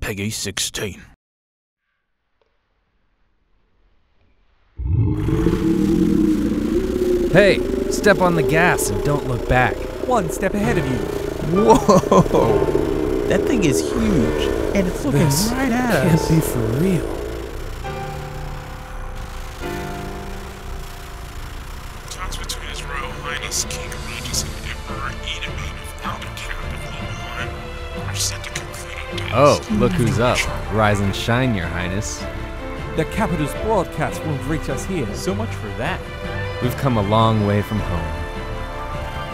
Peggy 16. Hey, step on the gas and don't look back. One step ahead of you. Whoa! That thing is huge, and it's looking right at us. Can't be for real. Oh, look who's up. Rise and shine, Your Highness. The capital's broadcast won't reach us here. So much for that. We've come a long way from home.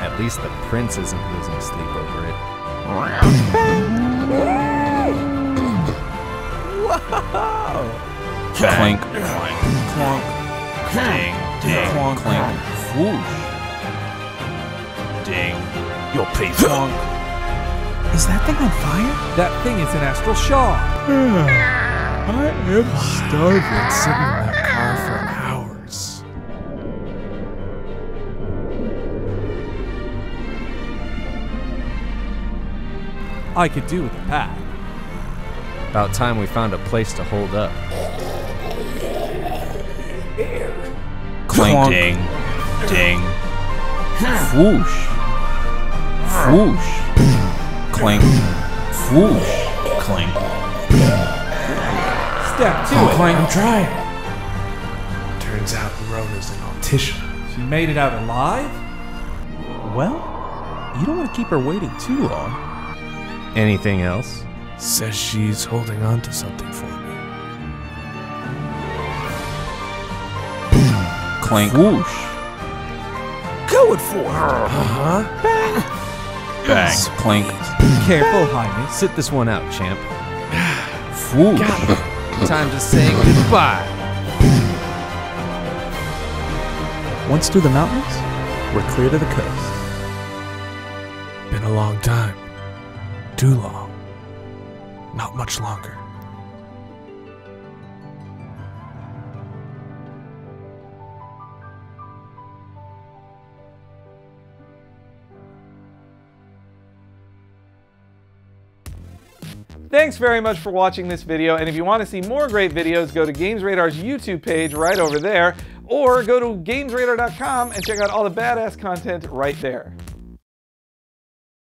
At least the prince isn't losing sleep over it. Whoa! Clank, clank, clank, clang, ding, clank, clank, whoosh. Ding, you'll pay for. Is that thing on fire? That thing is an astral shawl. I am starving sitting in that car for hours. I could do with a path. About time we found a place to hold up. Clank, ding, ding, whoosh, whoosh. Clink, whoosh, clink. Step to it. Clink. I'm trying. Turns out Rona's an optician. She made it out alive? Well, you don't want to keep her waiting too long. Anything else? Says she's holding on to something for me. Clink, whoosh. Going for her. Uh-huh. Bang. Bang. Clank. Careful, Jaime. Sit this one out, champ. Fool. Time to say goodbye. Once through the mountains, we're clear to the coast. Been a long time. Too long. Not much longer. Thanks very much for watching this video, and if you want to see more great videos, go to GamesRadar's YouTube page right over there, or go to GamesRadar.com and check out all the badass content right there.